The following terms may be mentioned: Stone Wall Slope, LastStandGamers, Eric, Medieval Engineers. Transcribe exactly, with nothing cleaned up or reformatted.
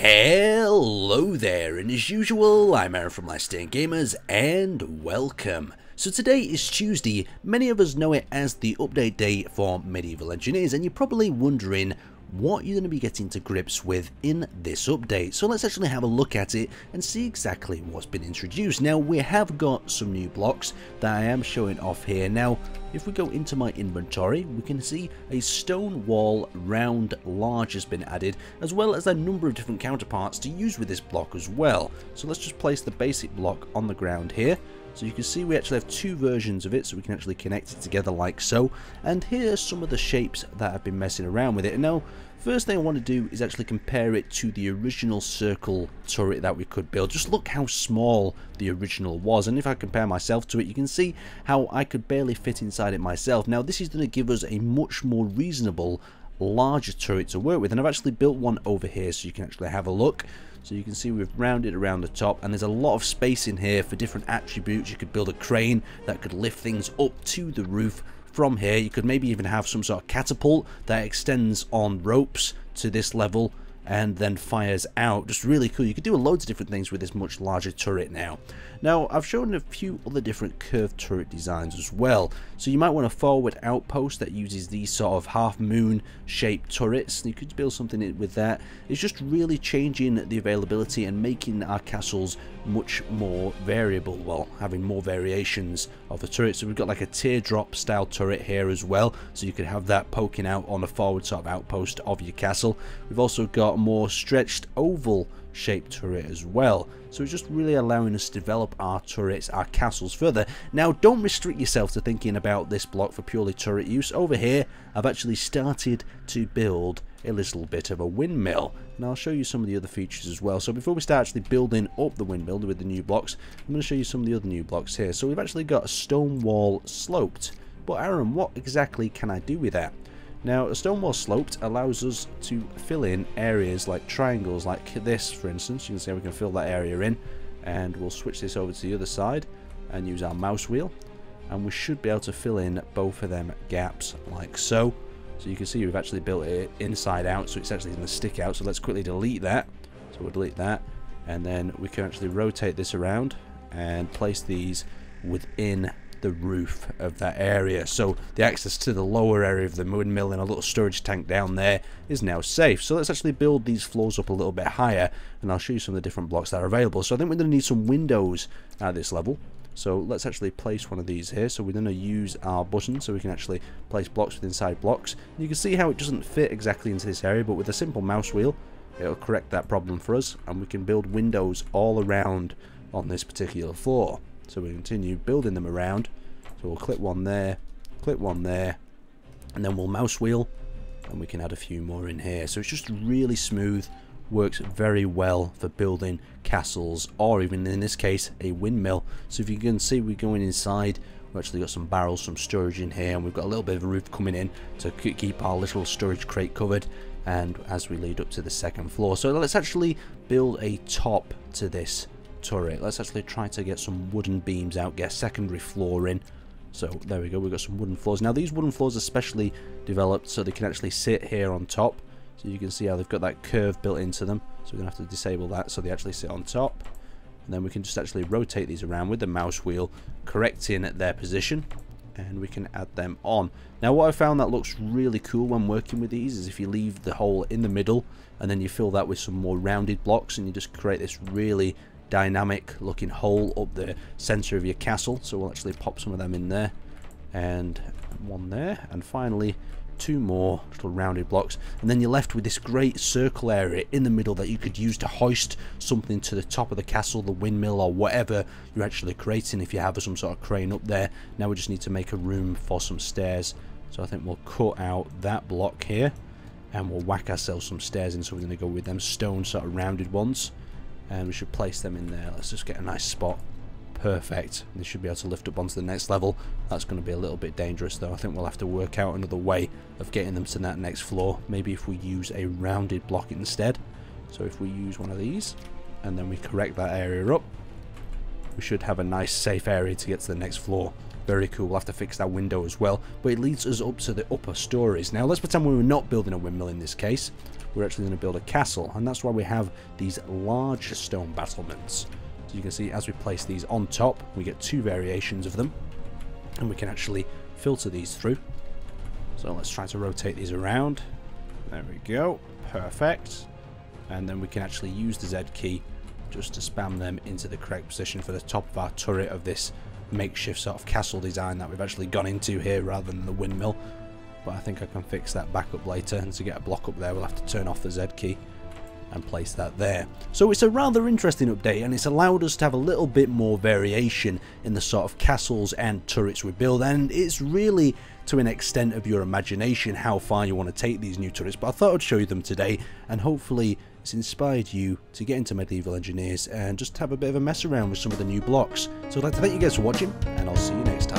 Hello there, and as usual, I'm Eric from LastStandGamers, and welcome. So today is Tuesday. Many of us know it as the update day for Medieval Engineers, and you're probably wondering what you're going to be getting to grips with in this update. So let's actually have a look at it and see exactly what's been introduced. Now, we have got some new blocks that I am showing off here. Now, if we go into my inventory, we can see a stone wall round large has been added, as well as a number of different counterparts to use with this block as well. So let's just place the basic block on the ground here. So you can see we actually have two versions of it, so we can actually connect it together like so. And here are some of the shapes that have been messing around with it. And now, first thing I want to do is actually compare it to the original circle turret that we could build. Just look how small the original was. And if I compare myself to it, you can see how I could barely fit inside it myself. Now, this is going to give us a much more reasonable larger turret to work with, and I've actually built one over here so you can actually have a look. So you can see we've rounded around the top, and there's a lot of space in here for different attributes. You could build a crane that could lift things up to the roof from here. You could maybe even have some sort of catapult that extends on ropes to this level and then fires out. Just really cool. You could do loads of different things with this much larger turret now. Now, I've shown a few other different curved turret designs as well. So you might want a forward outpost that uses these sort of half moon shaped turrets. You could build something with that. It's just really changing the availability and making our castles much more variable, well, having more variations of the turret. So we've got like a teardrop style turret here as well. So you could have that poking out on a forward sort of outpost of your castle. We've also got more stretched oval shaped turret as well, so it's just really allowing us to develop our turrets, our castles further. Now, don't restrict yourself to thinking about this block for purely turret use. Over here I've actually started to build a little bit of a windmill, and I'll show you some of the other features as well. So before we start actually building up the windmill with the new blocks, I'm going to show you some of the other new blocks here. So we've actually got a stone wall sloped, but Aaron, what exactly can I do with that? Now, a stone wall sloped allows us to fill in areas like triangles, like this, for instance. You can see we can fill that area in, and we'll switch this over to the other side and use our mouse wheel, and we should be able to fill in both of them gaps like so. So you can see we've actually built it inside out, so it's actually going to stick out. So let's quickly delete that. So we'll delete that, and then we can actually rotate this around and place these within the roof of that area. So the access to the lower area of the windmill and a little storage tank down there is now safe. So let's actually build these floors up a little bit higher, and I'll show you some of the different blocks that are available. So I think we're going to need some windows at this level. So let's actually place one of these here. So we're going to use our button so we can actually place blocks with inside blocks. And you can see how it doesn't fit exactly into this area, but with a simple mouse wheel it'll correct that problem for us, and we can build windows all around on this particular floor. So we continue building them around. So we'll clip one there, clip one there, and then we'll mouse wheel, and we can add a few more in here. So it's just really smooth, works very well for building castles, or even in this case, a windmill. So if you can see, we're going inside. We've actually got some barrels, some storage in here, and we've got a little bit of a roof coming in to keep our little storage crate covered. And as we lead up to the second floor, so let's actually build a top to this turret. Let's actually try to get some wooden beams out, get a secondary floor in. So there we go, we've got some wooden floors. Now, these wooden floors are specially developed so they can actually sit here on top. So you can see how they've got that curve built into them, so we're gonna have to disable that so they actually sit on top. And then we can just actually rotate these around with the mouse wheel, correcting their position, and we can add them on. Now, what I found that looks really cool when working with these is if you leave the hole in the middle and then you fill that with some more rounded blocks, and you just create this really dynamic looking hole up the center of your castle. So we'll actually pop some of them in there, and one there, and finally two more little rounded blocks, and then you're left with this great circle area in the middle that you could use to hoist something to the top of the castle, the windmill, or whatever you're actually creating if you have some sort of crane up there. Now we just need to make a room for some stairs, so I think we'll cut out that block here and we'll whack ourselves some stairs in. So we're going to go with them stone sort of rounded ones, and we should place them in there. Let's just get a nice spot. Perfect. They should be able to lift up onto the next level. That's going to be a little bit dangerous though. I think we'll have to work out another way of getting them to that next floor. Maybe if we use a rounded block instead. So if we use one of these and then we correct that area up, we should have a nice safe area to get to the next floor. Very cool. We'll have to fix that window as well. But it leads us up to the upper stories. Now, let's pretend we were not building a windmill in this case. We're actually going to build a castle. And that's why we have these large stone battlements. So you can see as we place these on top, we get two variations of them. And we can actually filter these through. So let's try to rotate these around. There we go. Perfect. And then we can actually use the Z key just to spam them into the correct position for the top of our turret of this makeshift sort of castle design that we've actually gone into here rather than the windmill. But I think I can fix that back up later, and to get a block up there we'll have to turn off the Z key and place that there. So it's a rather interesting update, and it's allowed us to have a little bit more variation in the sort of castles and turrets we build, and it's really to an extent of your imagination how far you want to take these new turrets. But I thought I'd show you them today, and hopefully it's inspired you to get into Medieval Engineers and just have a bit of a mess around with some of the new blocks. So I'd like to thank you guys for watching, and I'll see you next time.